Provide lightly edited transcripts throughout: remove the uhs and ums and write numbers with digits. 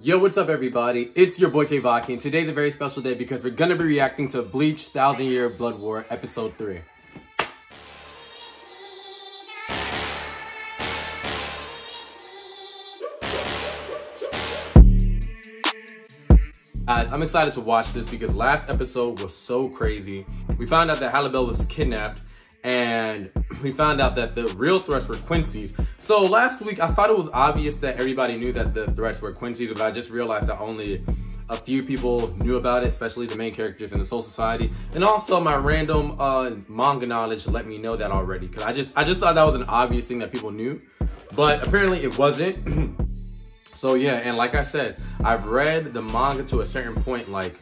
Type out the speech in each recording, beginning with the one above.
Yo, what's up everybody? It's your boy K-Vaki, and today's a very special day because we're gonna be reacting to Bleach Thousand Year Blood War Episode 3. Guys, I'm excited to watch this because last episode was so crazy. We found out that Hallibel was kidnapped, and we found out that the real threats were Quincy's. So last week, I thought it was obvious that everybody knew that the threats were Quincy's, but I just realized that only a few people knew about it, especially the main characters in the Soul Society. And also my random manga knowledge let me know that already, because I just thought that was an obvious thing that people knew, but apparently it wasn't. So yeah, and like I said, I've read the manga to a certain point, like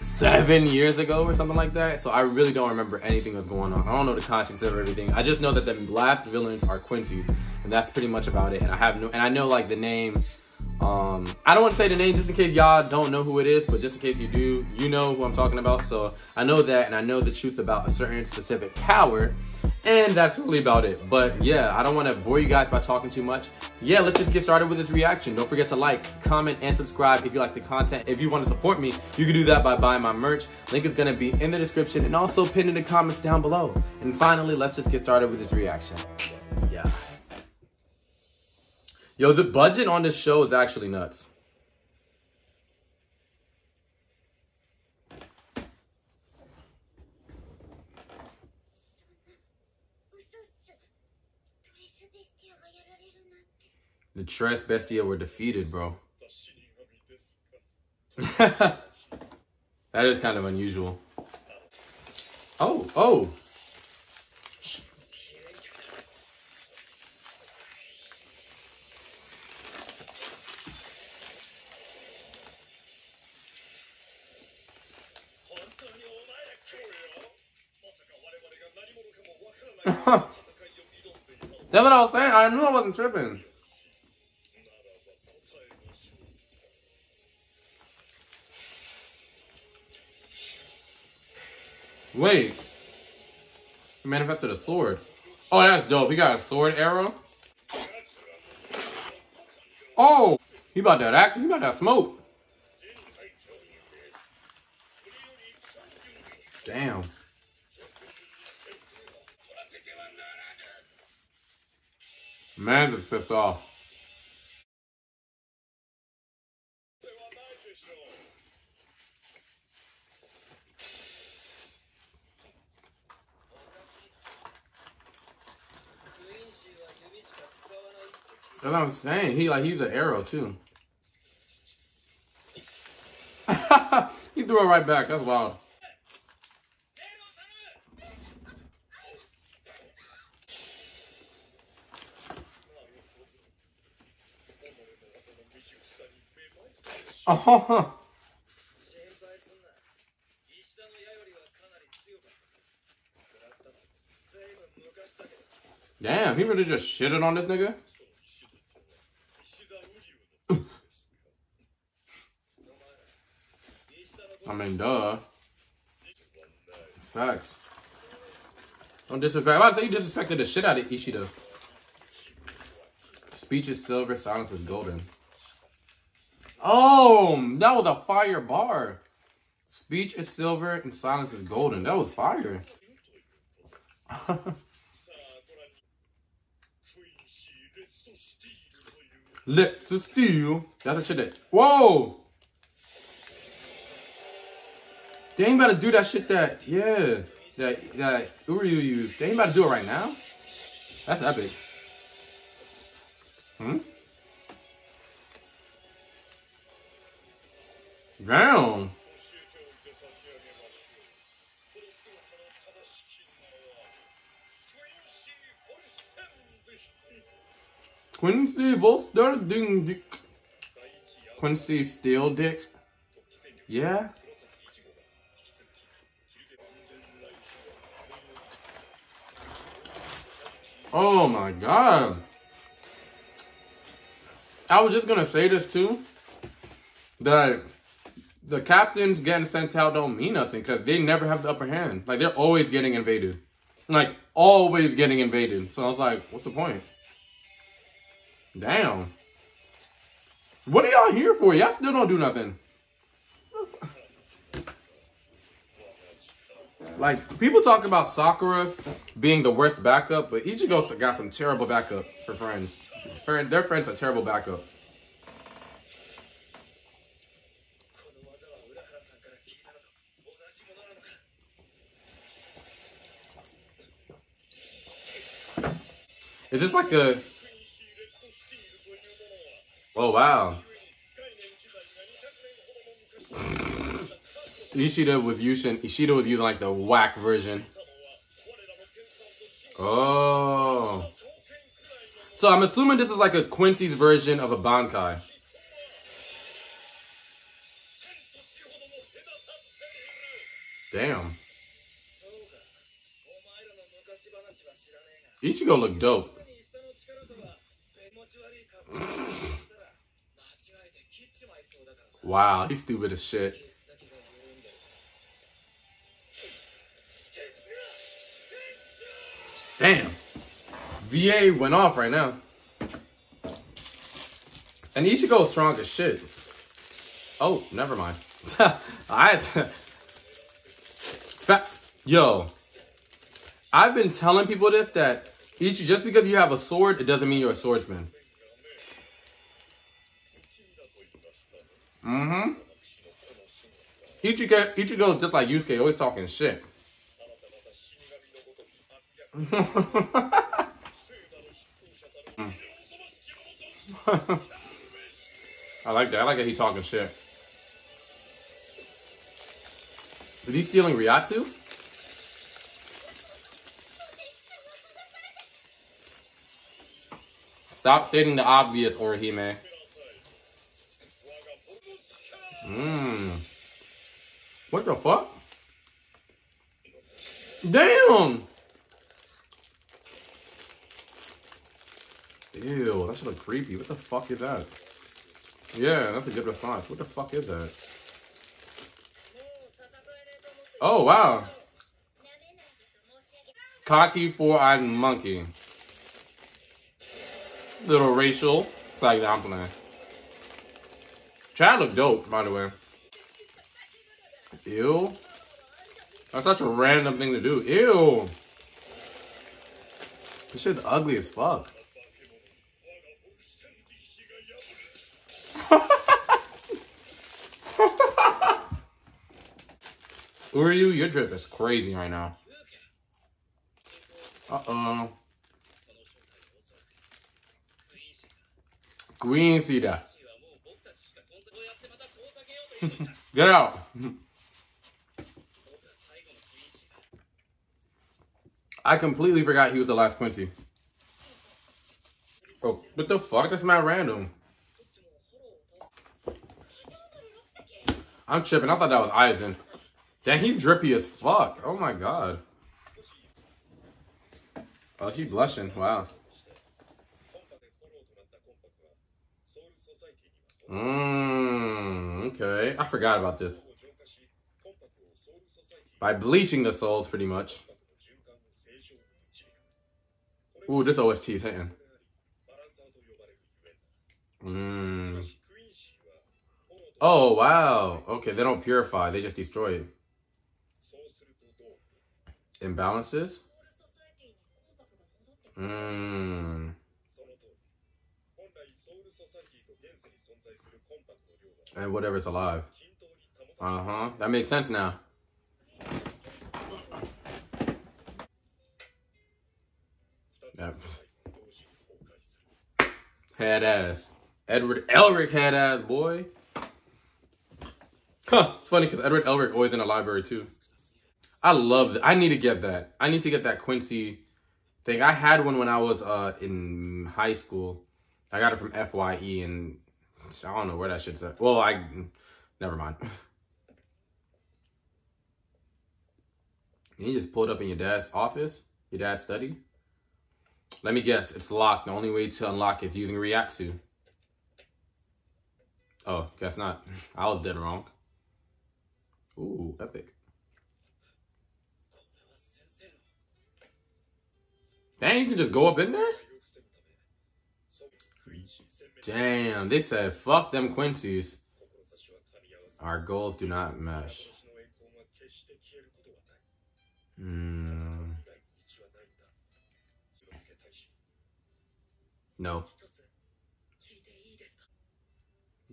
7 years ago or something like that, so I really don't remember anything that's going on. I don't know the context of everything. I just know that the last villains are Quincy's, and that's pretty much about it. And I know like the name. I don't want to say the name just in case y'all don't know who it is, but just in case you do, you know who I'm talking about. So I know that, and I know the truth about a certain specific power, and that's really about it. But yeah, I don't want to bore you guys by talking too much. Yeah, let's just get started with this reaction. Don't forget to like, comment, and subscribe if you like the content. If you want to support me, you can do that by buying my merch. Link is going to be in the description and also pinned in the comments down below. And finally, let's just get started with this reaction. Yeah. Yo, the budget on this show is actually nuts. The Tres Bestia were defeated, bro. That is kind of unusual. Oh. That's what I was saying. I knew I wasn't tripping. Wait. He manifested a sword. Oh, that's dope. He got a sword arrow. Oh, he about that action. He about that smoke. Damn. Man's just pissed off. That's what I'm saying. He used an arrow too. He threw it right back. That's wild. Oh. Damn, he really just shitted on this nigga. I mean, duh. Facts. Don't disrespect. I thought you disrespected the shit out of Ishida. Speech is silver, silence is golden. Oh, that was a fire bar. Speech is silver and silence is golden. That was fire. Lips to steal. That's a shit that. Whoa. They ain't about to do that shit that, yeah, that Uryū used. They ain't about to do it right now. That's epic. Hmm? Damn. Quincy Volster Ding Dick. Quincy Steel Dick. Yeah. Oh my god. I was just gonna say this too. That the captains getting sent out don't mean nothing because they never have the upper hand. Like, they're always getting invaded. Like, always getting invaded. So I was like, what's the point? Damn. What are y'all here for? Y'all still don't do nothing. Like, people talk about Sakura being the worst backup, but Ichigo's got some terrible backup for friends. Their friends are terrible backup. Is this like a... Oh, wow. Ishida was using like the whack version. Oh. So I'm assuming this is like a Quincy's version of a Bankai. Damn. Ichigo look dope. Wow, he's stupid as shit. Damn. VA went off right now. And Ichigo is strong as shit. Oh, never mind. Yo. I've been telling people this, that just because you have a sword, it doesn't mean you're a swordsman. Mm-hmm. Ichigo is just like Yusuke, always talking shit. I like that. I like that he's talking shit. Is he stealing Ryatsu? Stop stating the obvious, Orihime. What the fuck? Damn! Ew, that shit look creepy. What the fuck is that? Yeah, that's a good response. What the fuck is that? Oh, wow. Cocky four-eyed monkey. Little racial. It's like that I'm playing. Chad look dope, by the way. Ew. That's such a random thing to do. Ew. This shit's ugly as fuck. Uryū, your drip is crazy right now. Uh-oh. Quincy. Get out. I completely forgot he was the last Quincy. Oh, what the fuck? That's not random. I'm tripping. I thought that was Aizen. Dang, he's drippy as fuck. Oh my god. Oh, she's blushing. Wow. Okay. I forgot about this. By bleaching the souls, pretty much. Ooh, this OST is hitting. Oh, wow. Okay, they don't purify. They just destroy it. Imbalances? And whatever's alive. Uh-huh. That makes sense now. Head ass. Edward Elric head ass, boy. Huh, it's funny because Edward Elric always in the library too. I love that. I need to get that. I need to get that Quincy thing. I had one when I was in high school. I got it from FYE and I don't know where that shit's at. Well, never mind. You just pulled up in your dad's office? Your dad's study? Let me guess, it's locked. The only way to unlock it is using Ryatsu. Oh, guess not. I was dead wrong. Ooh, epic. Dang, you can just go up in there? Damn, they said, fuck them Quincy's. Our goals do not mesh. Mm. No.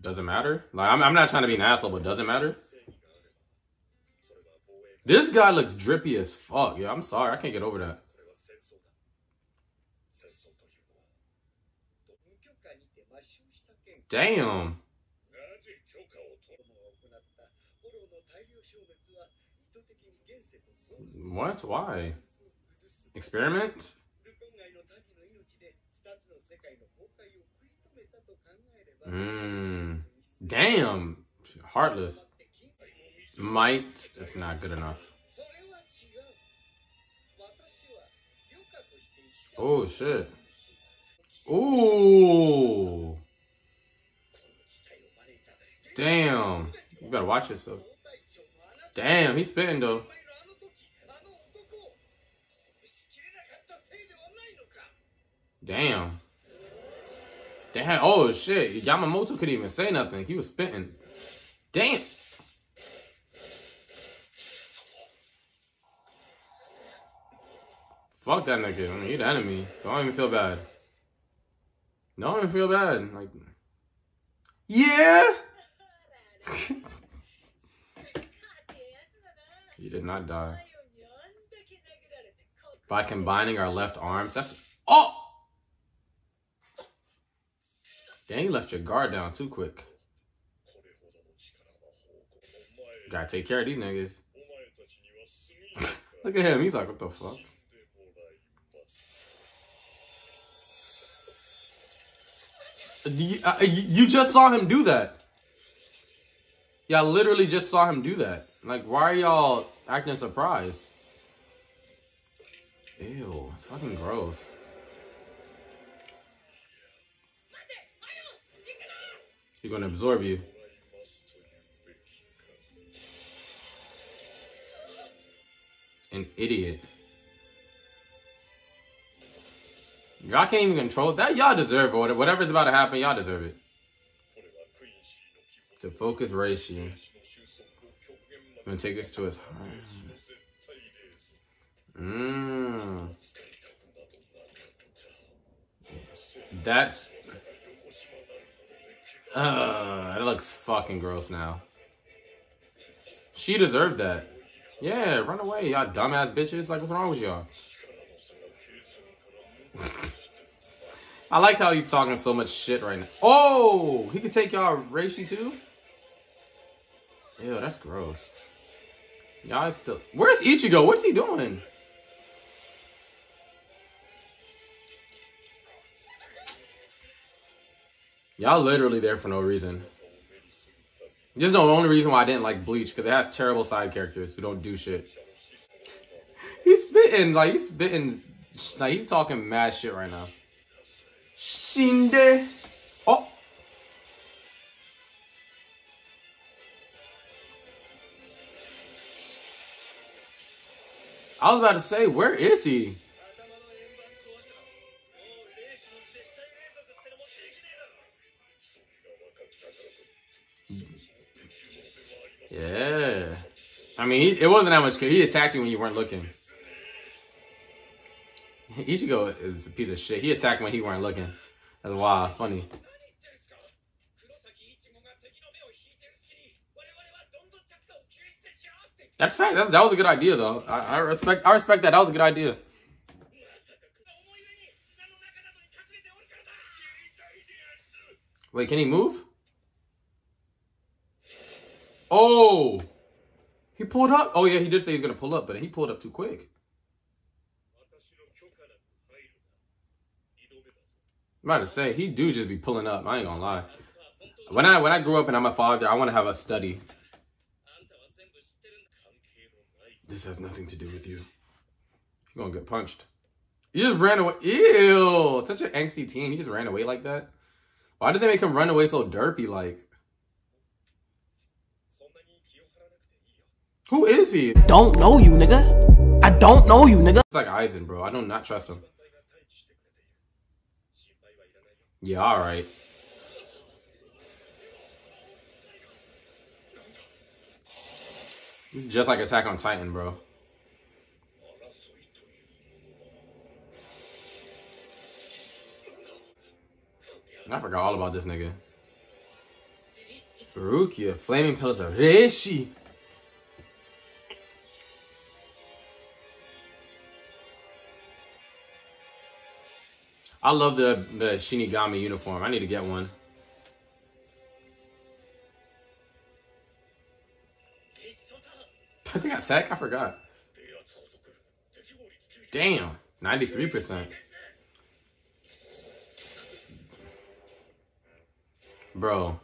Doesn't matter? Like, I'm not trying to be an asshole, but doesn't matter? This guy looks drippy as fuck. Yeah, I'm sorry. I can't get over that. Damn. What? Why? Experiment? Mm. Damn. Heartless. Might is not good enough. Oh, shit. Ooh. Damn. You better watch yourself. Damn, he's spitting, though. Damn. Damn. Oh, shit. Yamamoto couldn't even say nothing. He was spitting. Damn. Fuck that nigga. I mean, he the enemy. Don't even feel bad. Don't even feel bad. Like, yeah. You did not die. By combining our left arms, that's oh. Dang, you left your guard down too quick. Gotta take care of these niggas. Look at him. He's like, what the fuck? You just saw him do that. Y'all literally just saw him do that. Like, why are y'all acting surprised? Ew, it's fucking gross. He's gonna absorb you. An idiot. Y'all can't even control that. Y'all deserve it. Whatever's about to happen, y'all deserve it. To focus Reishi. I'm gonna take us to his heart. Mmm. That's. That looks fucking gross now. She deserved that. Yeah, run away, y'all dumbass bitches. Like, what's wrong with y'all? I like how he's talking so much shit right now. Oh, he can take y'all Reishi too? Ew, that's gross. Y'all still... Where's Ichigo? What's he doing? Y'all literally there for no reason. Just know the only reason why I didn't like Bleach, because it has terrible side characters who don't do shit. He's spitting, like, he's spitting... Like, he's talking mad shit right now. Shinde. Oh. I was about to say, where is he? Yeah. I mean, it wasn't that much good. He attacked you when you weren't looking. Ichigo is a piece of shit. He attacked when he weren't looking. That's wild. Funny. That's fact. That was a good idea, though. I respect that. That was a good idea. Wait, can he move? Oh! He pulled up? Oh, yeah, he did say he was going to pull up, but he pulled up too quick. I'm about to say, he do just be pulling up. I ain't gonna lie. When I grew up and I'm a father, I want to have a study. This has nothing to do with you. You're gonna get punched. You just ran away. Ew! Such an angsty teen. He just ran away like that. Why did they make him run away so derpy like? Who is he? Don't know you, nigga. I don't know you, nigga. It's like Aizen, bro. I do not trust him. Yeah, all right. This is just like Attack on Titan, bro. I forgot all about this nigga. Rukia, Flaming Pillars of Reishi. I love the Shinigami uniform. I need to get one. I think I attack? I forgot. Damn. 93%. Bro.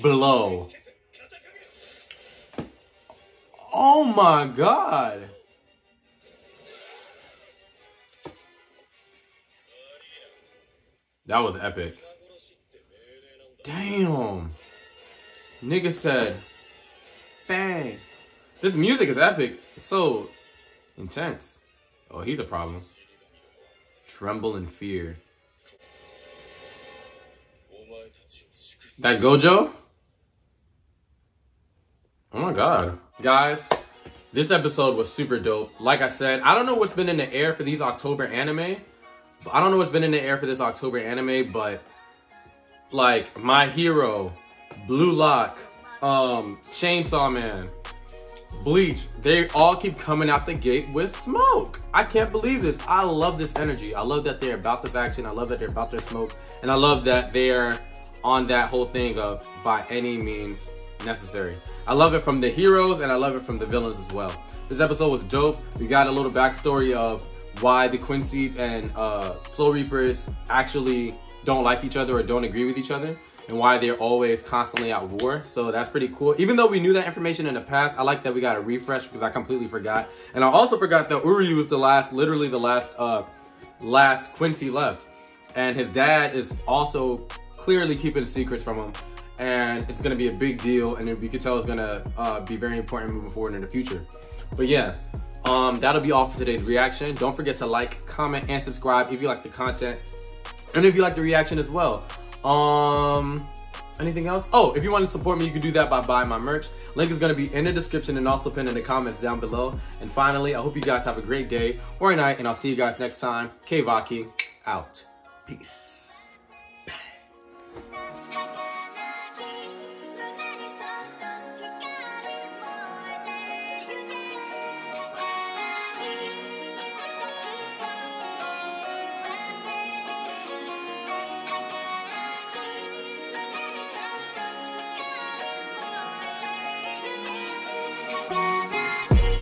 Blow. Oh my god. That was epic. Damn. Nigga said, bang. This music is epic. It's so intense. Oh, he's a problem. Tremble in fear. That Gojo? Oh my god. Guys, this episode was super dope. Like I said, I don't know what's been in the air for these October anime. But like My Hero, Blue Lock, Chainsaw Man, Bleach, they all keep coming out the gate with smoke. I can't believe this. I love this energy. I love that they're about this action. I love that they're about their smoke. And I love that they're on that whole thing of by any means necessary. I love it from the heroes and I love it from the villains as well. This episode was dope. We got a little backstory of why the Quincy's and Soul Reapers actually don't like each other or don't agree with each other and why they're always constantly at war. So that's pretty cool. Even though we knew that information in the past, I like that we got a refresh because I completely forgot. And I also forgot that Uryū was the last, literally the last Quincy left. And his dad is also clearly keeping secrets from him. And it's gonna be a big deal, and we could tell it's gonna be very important moving forward in the future. But yeah, that'll be all for today's reaction. Don't forget to like, comment, and subscribe if you like the content, and if you like the reaction as well. Anything else? Oh, if you want to support me, you can do that by buying my merch. Link is gonna be in the description and also pinned in the comments down below. And finally, I hope you guys have a great day or a night, and I'll see you guys next time. K-Vaki out. Peace.